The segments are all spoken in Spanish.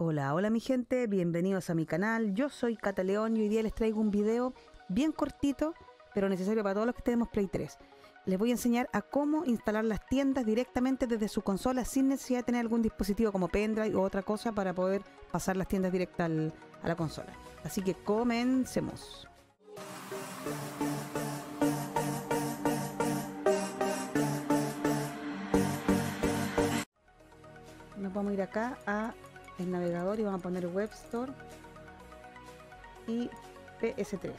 Hola, hola mi gente, bienvenidos a mi canal. Yo soy Cata León y hoy día les traigo un video bien cortito, pero necesario para todos los que tenemos Play 3. Les voy a enseñar a cómo instalar las tiendas directamente desde su consola sin necesidad de tener algún dispositivo como pendrive o otra cosa para poder pasar las tiendas directas a la consola. Así que comencemos. Nos vamos a ir acá a el navegador y vamos a poner Web Store y PS3.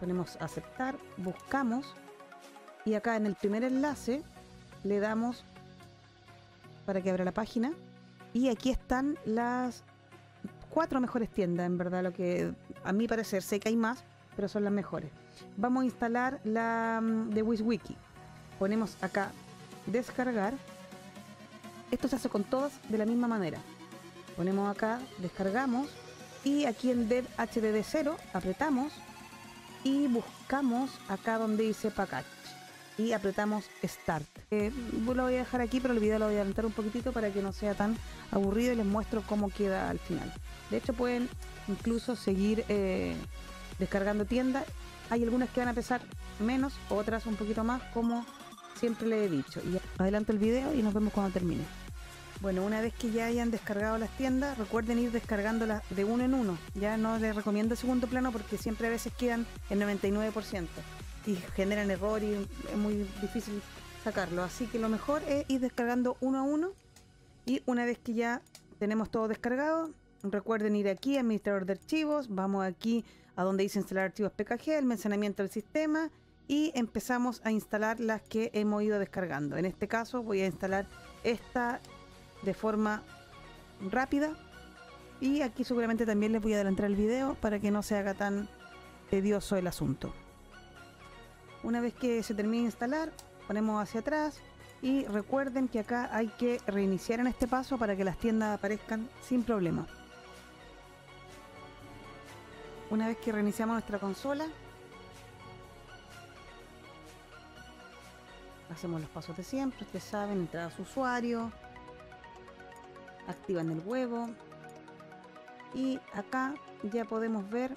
Ponemos aceptar, buscamos y acá en el primer enlace le damos para que abra la página y aquí están las 4 mejores tiendas, en verdad, lo que a mi parecer, sé que hay más, pero son las mejores. Vamos a instalar la de WishWiki. Ponemos acá descargar. Esto se hace con todas de la misma manera. Ponemos acá, descargamos y aquí en Dev HDD0 apretamos y buscamos acá donde dice Package y apretamos Start. Lo voy a dejar aquí, pero el video lo voy a adelantar un poquitito para que no sea tan aburrido y les muestro cómo queda al final. De hecho pueden incluso seguir descargando tiendas. Hay algunas que van a pesar menos, otras un poquito más, como siempre le he dicho. Y adelanto el video y nos vemos cuando termine. Bueno, una vez que ya hayan descargado las tiendas, recuerden ir descargándolas de uno en uno. Ya no les recomiendo segundo plano porque siempre a veces quedan el 99% y generan error y es muy difícil sacarlo. Así que lo mejor es ir descargando uno a uno. Y una vez que ya tenemos todo descargado, recuerden ir aquí a administrador de archivos. Vamos aquí a donde dice instalar archivos PKG, el mencionamiento del sistema, y empezamos a instalar las que hemos ido descargando. En este caso voy a instalar esta de forma rápida y aquí seguramente también les voy a adelantar el video para que no se haga tan tedioso el asunto. Una vez que se termine de instalar, ponemos hacia atrás y recuerden que acá hay que reiniciar en este paso para que las tiendas aparezcan sin problema. Una vez que reiniciamos nuestra consola, hacemos los pasos de siempre, ustedes saben, entrar a su usuario, activan el huevo y acá ya podemos ver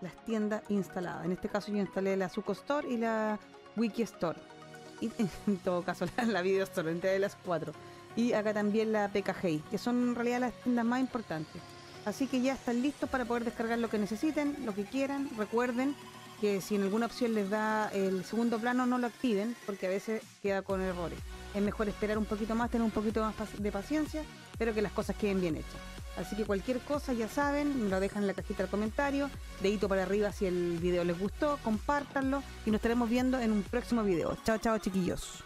las tiendas instaladas. En este caso yo instalé la Suco Store y la Wiki Store, y en todo caso la Video Store, entre las 4, y acá también la PKGI, que son en realidad las tiendas más importantes. Así que ya están listos para poder descargar lo que necesiten, lo que quieran. Recuerden que si en alguna opción les da el segundo plano, no lo activen porque a veces queda con errores. Es mejor esperar un poquito más, tener un poquito más de paciencia, pero que las cosas queden bien hechas. Así que cualquier cosa, ya saben, me lo dejan en la cajita de comentarios, dedito para arriba si el video les gustó, compártanlo y nos estaremos viendo en un próximo video. Chao, chao chiquillos.